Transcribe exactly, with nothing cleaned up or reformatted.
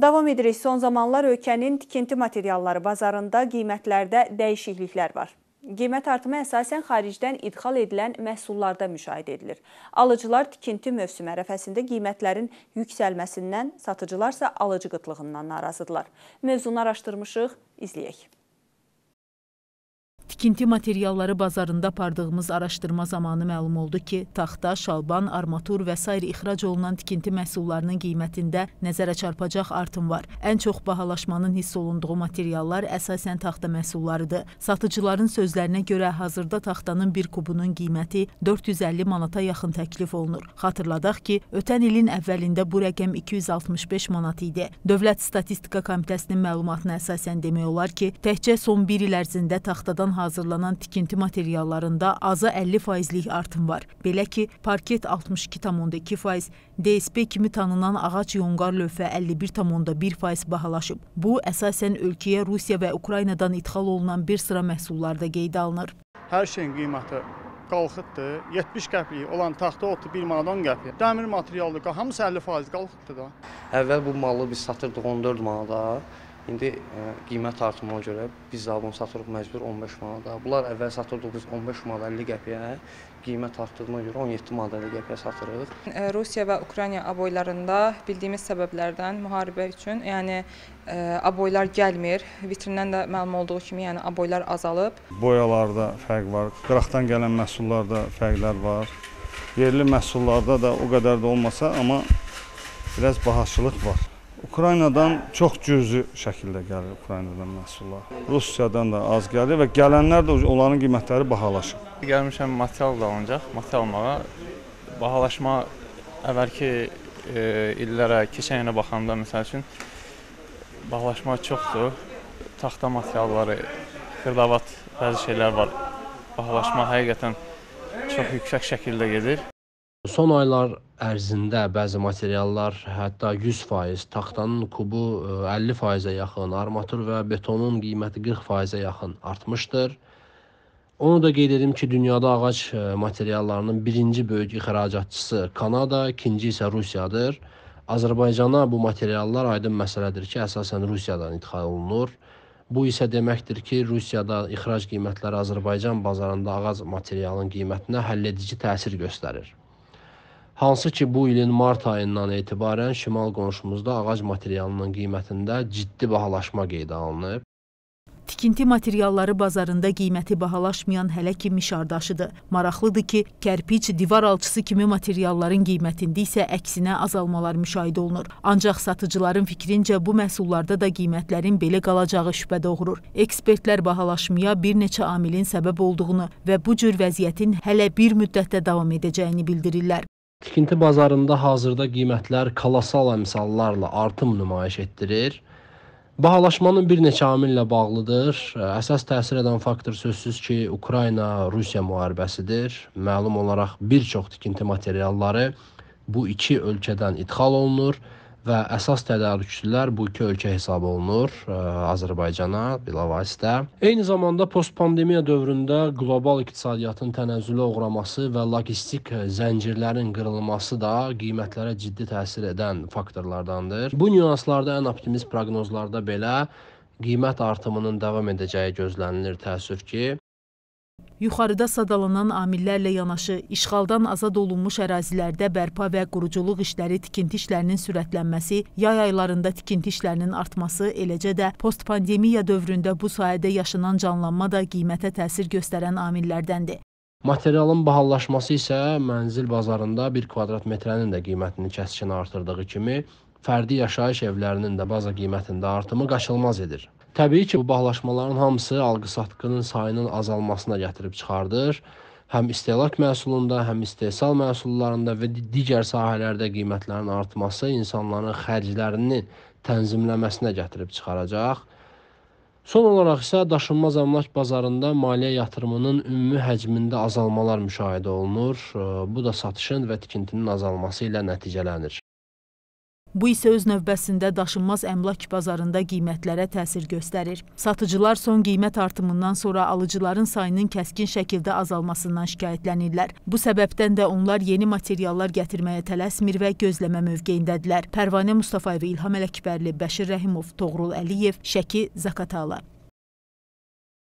Davam edirik. Son zamanlar ölkənin tikinti materialları bazarında qiymətlərdə dəyişikliklər var. Qiymət artımı əsasən xaricdən idxal edilən məhsullarda müşahidə edilir. Alıcılar tikinti mövsüm ərəfəsində qiymətlərin yüksəlməsindən, satıcılarsa alıcı qıtlığından narazıdırlar. Mövzunu araşdırmışıq, izləyək. Tikinti materialları bazarında apardığımız araşdırma zamanı məlum oldu ki, taxta, şalban, armatur və sair ixrac olunan tikinti məhsullarının qiymətində nəzərə çarpacaq artım var. Ən çox bahalaşmanın hiss olunduğu materiallar əsasən taxta məhsullarıdır. Satıcıların sözlərinə görə hazırda taxtanın bir kubunun qiyməti dörd yüz əlli manata yaxın təklif olunur. Xatırladaq ki, ötən ilin əvvəlində bu rəqəm iki yüz altmış beş manat idi. Dövlət Statistika Komitəsinin məlumatına əsasən demək olar ki, təkcə son bir il ərzində taxtadan hazırlanan tikinti materiallarında aza əlli faizlik artım var. Belə ki, parket altmış iki tam onda iki faiz, D S P kimi tanınan ağac yongar lövhə əlli bir tam onda bir faiz bahalaşıb. Bu, əsasən ölkəyə Rusiya və Ukraynadan idxal olunan bir sıra məhsullarda qeydə alınır. Hər şeyin qiyməti qalxıbdı. yetmiş qəpik olan taxta oldu bir manat on qəpik. Dəmir materialı hamısı əlli faiz qalxıbdı da. Əvvəl bu malı biz satırdıq on dörd manada. İndi qiymət artımına görə biz də bunu satırıq məcbur on beş manada. Bunlar əvvəl satırdıq biz on beş manat əlli qəpiyə, qiymət artımına görə on yeddi manat əlli qəpiyə satırıq. Rusiya və Ukrayna aboylarında bildiyimiz səbəblərdən müharibə üçün, yəni aboylar gəlmir. Vitrindən də məlum olduğu kimi, yəni aboylar azalıb. Boyalarda fərq var, qıraqdan gələn məhsullarda fərqlər var. Yerli məhsullarda da o qədər də olmasa, amma biraz bahaçılıq var. Ukraynadan çox cüzi şəkildə gəlir Ukraynadan məhsullar. Rusiyadan da az gəlir və gələnlər də onların qiymətləri bahalaşır. Gəlmişəm material da alınacaq, material almağa. Bahalaşma əvvəlki e, illərə, keçən ilə baxanda məsəl üçün bahalaşma çoxdur. Taxta materialları, xırdavat bəzi şeylər var. Bahalaşma həqiqətən çox yüksək şəkildə gedir. Son aylar ərzində bəzi materiallar hətta yüz faiz, taxtanın kubu əlli faizə yaxın, armatur və betonun qiyməti qırx faizə yaxın artmışdır. Onu da qeyd edim ki, dünyada ağac materiallarının birinci böyük ixracatçısı Kanada, ikinci isə Rusiyadır. Azərbaycana bu materiallar aydın məsələdir ki, əsasən Rusiyadan idxal olunur. Bu isə deməkdir ki, Rusiyada ixrac qiymətləri Azərbaycan bazarında ağac materialının qiymətinə həlledici təsir göstərir. Hansı ki, bu ilin mart ayından etibarən şimal qonşumuzda ağac materialının qiymətində ciddi bahalaşma qeydə alınıb. Tikinti materialları bazarında qiyməti bahalaşmayan hələ ki mişardaşıdır. Maraqlıdır ki, kərpiç, divar alçısı kimi materialların qiymətində isə əksinə azalmalar müşahidə olunur. Ancaq satıcıların fikrincə bu məhsullarda da qiymətlərin belə qalacağı şübhə doğurur. Ekspertlər bahalaşmaya bir neçə amilin səbəb olduğunu və bu cür vəziyyətin hələ bir müddətdə davam edəcəyini bildirirlər. Tikinti bazarında hazırda qiymətlər kolossal əmsallarla artım nümayiş etdirir. Bahalaşmanın bir neçə amillə bağlıdır. Əsas təsir edən faktor sözsüz ki, Ukrayna-Rusiya müharibəsidir. Məlum olaraq bir çox tikinti materialları bu iki ölkədən idxal olunur və əsas tədarükçülər bu iki ölkə hesab olunur Azərbaycana bilavasitə. Eyni zamanda postpandemiya dövründə qlobal iqtisadiyyatın tənəzzülə uğraması və logistik zəncirlərin qırılması da qiymətlərə ciddi təsir edən faktorlardandır. Bu nüanslarda ən optimist proqnozlarda belə qiymət artımının davam edəcəyi gözlənilir təəssüf ki. Yuxarıda sadalanan amillərlə yanaşı, işğaldan azad olunmuş ərazilərdə bərpa və quruculuq işləri tikinti işlərinin sürətlənməsi, yay aylarında tikinti işlərinin artması, eləcə də postpandemiya dövründə bu sahədə yaşanan canlanma da qiymətə təsir göstərən amillərdəndir. Materialın bahalaşması isə mənzil bazarında bir kvadrat metrənin də qiymətini kəskin artırdığı kimi, fərdi yaşayış evlərinin də baza qiymətində artımı qaçılmaz edir. Təbii ki, bu bahalaşmaların hamısı alqı-satqının sayının azalmasına gətirib çıxardır. Həm istehlak məhsulunda, həm istehsal məhsullarında və digər sahələrdə qiymətlərin artması insanların xərclərini tənzimləməsinə gətirib çıxaracaq. Son olaraq isə daşınmaz əmlak bazarında maliyyə yatırımının ümumi həcmində azalmalar müşahidə olunur. Bu da satışın və tikintinin azalması ilə nəticələnir. Bu isə öz növbəsində daşınmaz əmlak bazarında qiymətlərə təsir göstərir. Satıcılar son qiymət artımından sonra alıcıların sayının kəskin şəkildə azalmasından şikayətlənirlər. Bu səbəbdən də onlar yeni materiallar gətirməyə tələsmir və gözləmə mövqeyindədirlər. Pərvanə Mustafa və İlham Ələkbərli, Beşir Rəhimov, Toğrul Əliyev, Şəki, Zakatala.